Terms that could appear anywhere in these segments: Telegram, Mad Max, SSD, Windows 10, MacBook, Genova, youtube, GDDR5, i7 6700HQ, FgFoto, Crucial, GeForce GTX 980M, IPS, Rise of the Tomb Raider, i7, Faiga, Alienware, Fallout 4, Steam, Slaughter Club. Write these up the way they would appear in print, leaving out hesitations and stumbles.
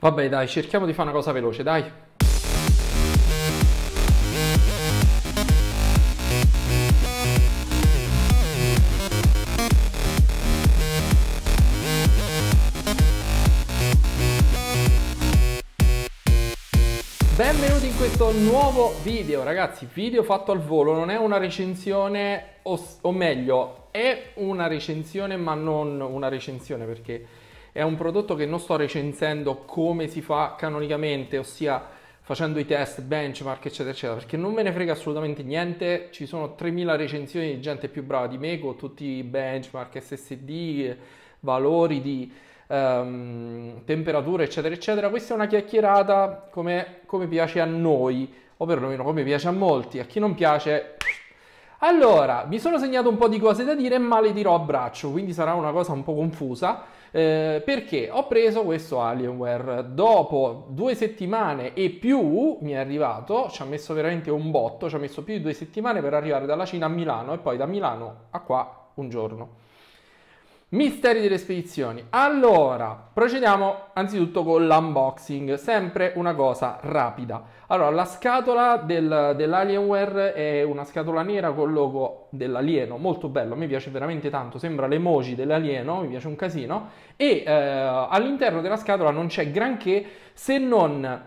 Vabbè dai, cerchiamo di fare una cosa veloce, dai. Benvenuti in questo nuovo video, ragazzi. Video fatto al volo, non è una recensione, o meglio, è una recensione, ma non una recensione, perché è un prodotto che non sto recensendo come si fa canonicamente, ossia facendo i test, benchmark, eccetera, eccetera, perché non me ne frega assolutamente niente. Ci sono 3000 recensioni di gente più brava di me con tutti i benchmark, SSD, valori di temperature, eccetera eccetera. Questa è una chiacchierata come piace a noi, o perlomeno come piace a molti. A chi non piace, allora mi sono segnato un po' di cose da dire, ma le dirò a braccio, quindi sarà una cosa un po' confusa, perché ho preso questo Alienware dopo 2 settimane e più. Mi è arrivato, ci ha messo veramente un botto, ci ha messo più di 2 settimane per arrivare dalla Cina a Milano e poi da Milano a qua un giorno. Misteri delle spedizioni. Allora, procediamo anzitutto con l'unboxing, sempre una cosa rapida. Allora, la scatola dell'Alienware è una scatola nera col logo dell'alieno, molto bello, mi piace veramente tanto, sembra l'emoji dell'alieno, mi piace un casino. E all'interno della scatola non c'è granché, se non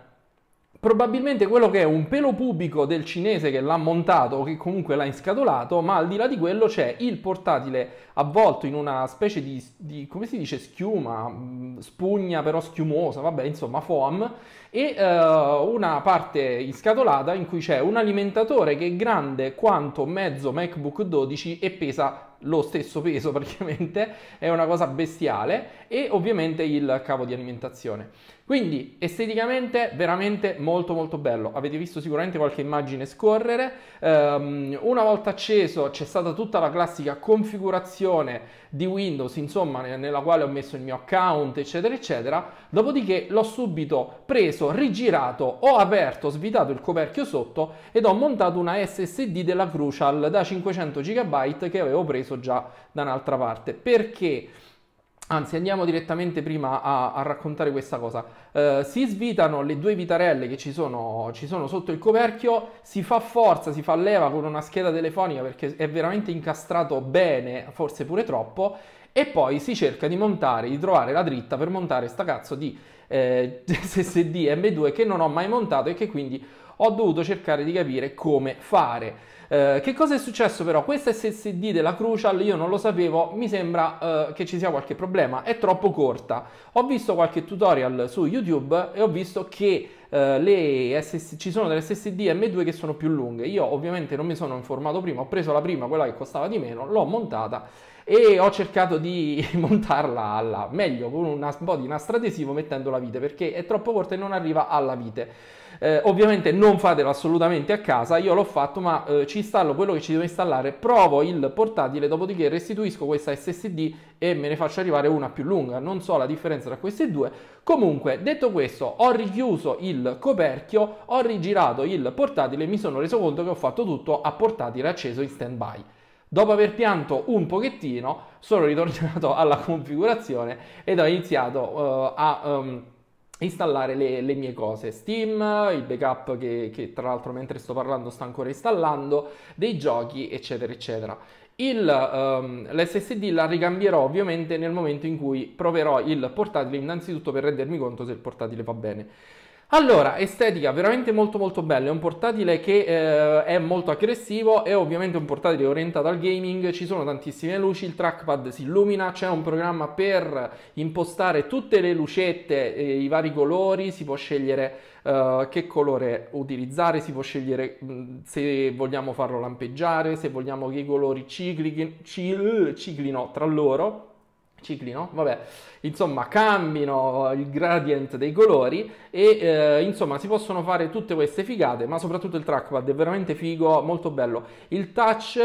probabilmente quello che è un pelo pubico del cinese che l'ha montato o che comunque l'ha inscatolato, ma al di là di quello c'è il portatile avvolto in una specie di come si dice, schiuma, spugna però schiumosa, vabbè, insomma foam, e una parte inscatolata in cui c'è un alimentatore che è grande quanto mezzo MacBook 12 e pesa lo stesso peso praticamente, è una cosa bestiale, e ovviamente il cavo di alimentazione. Quindi esteticamente veramente molto molto bello, avete visto sicuramente qualche immagine scorrere. Una volta acceso c'è stata tutta la classica configurazione di Windows, insomma, nella quale ho messo il mio account, eccetera eccetera. Dopodiché l'ho subito preso, rigirato, ho aperto, svitato il coperchio sotto ed ho montato una SSD della Crucial da 500 GB che avevo preso già da un'altra parte. Perché, anzi, andiamo direttamente prima a raccontare questa cosa. Si svitano le 2 vitarelle che ci sono sotto il coperchio, si fa forza, si fa leva con una scheda telefonica perché è veramente incastrato bene, forse pure troppo, e poi si cerca di montare, di trovare la dritta per montare sta cazzo di SSD M2 che non ho mai montato e che quindi ho dovuto cercare di capire come fare. Che cosa è successo però? Questa SSD della Crucial, io non lo sapevo, mi sembra che ci sia qualche problema, è troppo corta. Ho visto qualche tutorial su YouTube e ho visto che ci sono delle SSD M2 che sono più lunghe. Io ovviamente non mi sono informato prima, ho preso la prima, quella che costava di meno, l'ho montata e ho cercato di montarla alla meglio con un po' di nastro adesivo, mettendo la vite, perché è troppo corta e non arriva alla vite. Ovviamente non fatelo assolutamente a casa, io l'ho fatto, ma ci installo quello che ci devo installare, provo il portatile, dopodiché restituisco questa SSD e me ne faccio arrivare una più lunga. Non so la differenza tra queste due. Comunque, detto questo, ho richiuso il coperchio, ho rigirato il portatile e mi sono reso conto che ho fatto tutto a portatile acceso in standby. Dopo aver pianto un pochettino, sono ritornato alla configurazione ed ho iniziato a installare le mie cose, Steam, il backup che tra l'altro mentre sto parlando sto ancora installando, dei giochi, eccetera eccetera. L'SSD la ricambierò ovviamente nel momento in cui proverò il portatile, innanzitutto per rendermi conto se il portatile va bene. Allora, estetica veramente molto molto bella, è un portatile che è molto aggressivo, è ovviamente un portatile orientato al gaming, ci sono tantissime luci, il trackpad si illumina, c'è un programma per impostare tutte le lucette, i vari colori, si può scegliere che colore utilizzare, si può scegliere se vogliamo farlo lampeggiare, se vogliamo che i colori ciclino tra loro. Ciclino, vabbè, insomma cambino il gradient dei colori e insomma si possono fare tutte queste figate, ma soprattutto il trackpad è veramente figo, molto bello. Il touch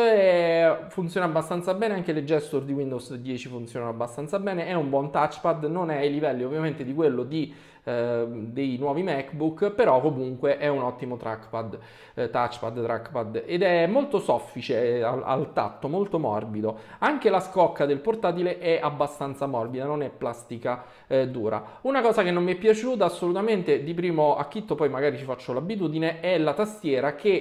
funziona abbastanza bene, anche le gesture di Windows 10 funzionano abbastanza bene, è un buon touchpad, non è ai livelli ovviamente di quello di dei nuovi MacBook, però comunque è un ottimo trackpad, touchpad, ed è molto soffice al tatto, molto morbido. Anche la scocca del portatile è abbastanza morbida, non è plastica dura. Una cosa che non mi è piaciuta assolutamente di primo acchitto, poi magari ci faccio l'abitudine, è la tastiera che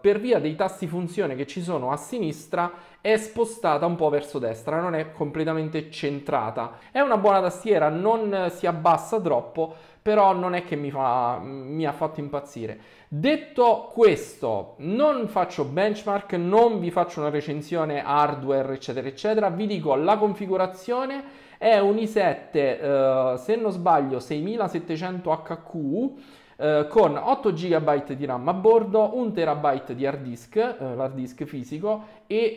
per via dei tasti funzione che ci sono a sinistra è spostata un po' verso destra, non è completamente centrata. È una buona tastiera, non si abbassa troppo, però non è che mi ha fatto impazzire. Detto questo, non faccio benchmark, non vi faccio una recensione hardware eccetera eccetera, vi dico la configurazione. È un i7 se non sbaglio 6700HQ con 8 GB di RAM a bordo, 1 TB di hard disk, l'hard disk fisico, e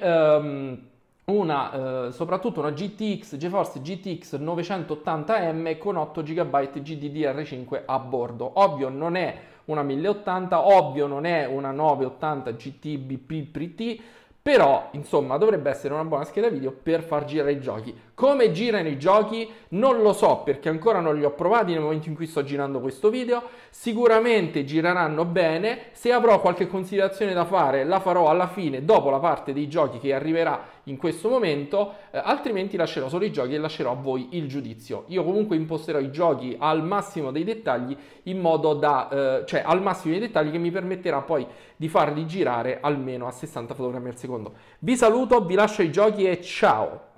soprattutto una GeForce GTX 980M con 8 GB GDDR5 a bordo. Ovvio non è una 1080, ovvio non è una 980 GT BP PT, però insomma dovrebbe essere una buona scheda video per far girare i giochi. Come girano i giochi non lo so, perché ancora non li ho provati nel momento in cui sto girando questo video. Sicuramente gireranno bene. Se avrò qualche considerazione da fare la farò alla fine, dopo la parte dei giochi che arriverà in questo momento, altrimenti lascerò solo i giochi e lascerò a voi il giudizio. Io comunque imposterò i giochi al massimo dei dettagli, in modo da cioè al massimo dei dettagli, che mi permetterà poi di farli girare almeno a 60 fotogrammi al secondo. Vi saluto, vi lascio i giochi e ciao!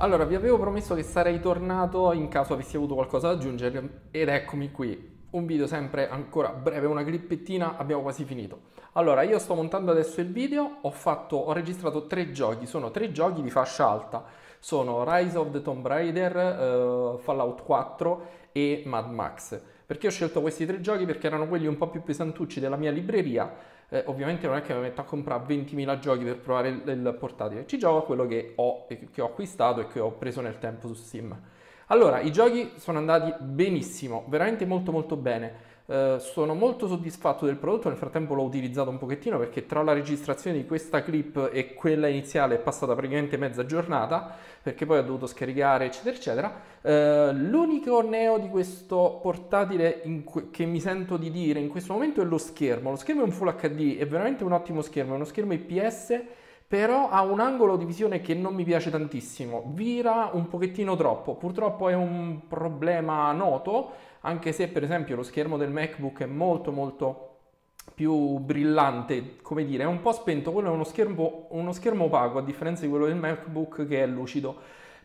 Allora, vi avevo promesso che sarei tornato in caso avessi avuto qualcosa da aggiungere, ed eccomi qui. Un video sempre ancora breve, una clippettina, abbiamo quasi finito. Allora, io sto montando adesso il video, ho registrato 3 giochi, sono 3 giochi di fascia alta. Sono Rise of the Tomb Raider, Fallout 4 e Mad Max. Perché ho scelto questi 3 giochi? Perché erano quelli un po' più pesantucci della mia libreria. Ovviamente non è che mi metto a comprare 20.000 giochi per provare il portatile, ci gioco a quello che ho acquistato e che ho preso nel tempo su Steam. Allora, i giochi sono andati benissimo, veramente molto molto bene. Sono molto soddisfatto del prodotto. Nel frattempo l'ho utilizzato un pochettino, perché tra la registrazione di questa clip e quella iniziale è passata praticamente mezza giornata, perché poi ho dovuto scaricare eccetera eccetera. L'unico neo di questo portatile che mi sento di dire in questo momento è lo schermo. Lo schermo è un Full HD, è veramente un ottimo schermo, è uno schermo IPS, però ha un angolo di visione che non mi piace tantissimo, vira un pochettino troppo. Purtroppo è un problema noto, anche se per esempio lo schermo del MacBook è molto molto più brillante, come dire, è un po' spento. Quello è uno schermo opaco, a differenza di quello del MacBook che è lucido.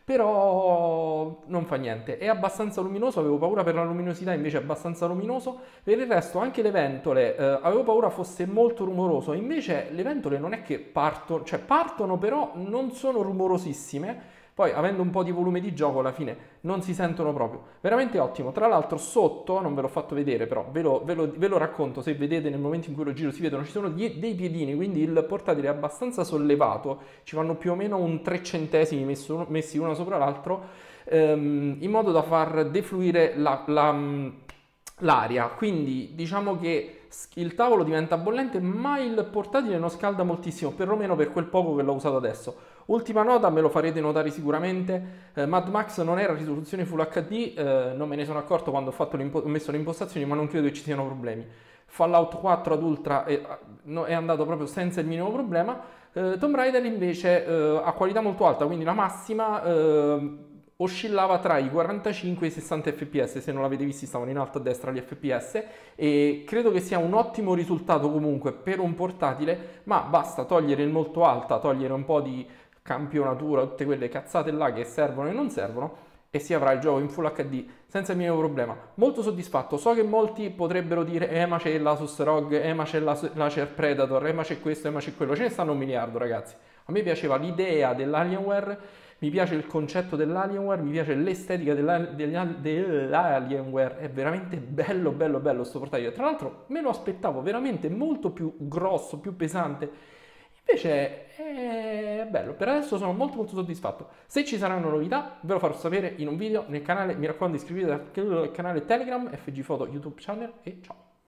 però non fa niente, è abbastanza luminoso, avevo paura per la luminosità, invece è abbastanza luminoso. Per il resto anche le ventole, avevo paura fosse molto rumoroso, invece le ventole non è che partono, cioè partono però non sono rumorosissime. Poi avendo un po' di volume di gioco alla fine non si sentono proprio, veramente ottimo. Tra l'altro sotto, non ve l'ho fatto vedere però ve lo racconto, se vedete nel momento in cui lo giro si vedono, ci sono dei piedini, quindi il portatile è abbastanza sollevato, ci vanno più o meno un 3 centesimi messi uno sopra l'altro, in modo da far defluire l'aria, quindi diciamo che il tavolo diventa bollente ma il portatile non scalda moltissimo, perlomeno per quel poco che l'ho usato adesso. Ultima nota, me lo farete notare sicuramente, Mad Max non era risoluzione Full HD, non me ne sono accorto quando ho messo le impostazioni, ma non credo che ci siano problemi. Fallout 4 ad Ultra è andato proprio senza il minimo problema. Tomb Raider invece ha qualità molto alta, quindi la massima oscillava tra i 45 e i 60 fps, se non l'avete visti stavano in alto a destra gli fps, e credo che sia un ottimo risultato comunque per un portatile, ma basta togliere il molto alta, togliere un po' di campionatura, tutte quelle cazzate là che servono e non servono, e si avrà il gioco in Full HD senza il minimo problema. Molto soddisfatto. So che molti potrebbero dire ma c'è l'Asus Rogue, ma c'è l'Acer Predator, ma c'è questo, ma c'è quello, ce ne stanno un miliardo ragazzi. A me piaceva l'idea dell'Alienware, mi piace il concetto dell'Alienware, mi piace l'estetica dell'Alienware, è veramente bello bello bello sto portatile. Tra l'altro me lo aspettavo veramente molto più grosso, più pesante. Invece è bello, per adesso sono molto molto soddisfatto. Se ci saranno novità ve lo farò sapere in un video nel canale, mi raccomando iscrivetevi al canale Telegram, FgFoto YouTube channel, e ciao!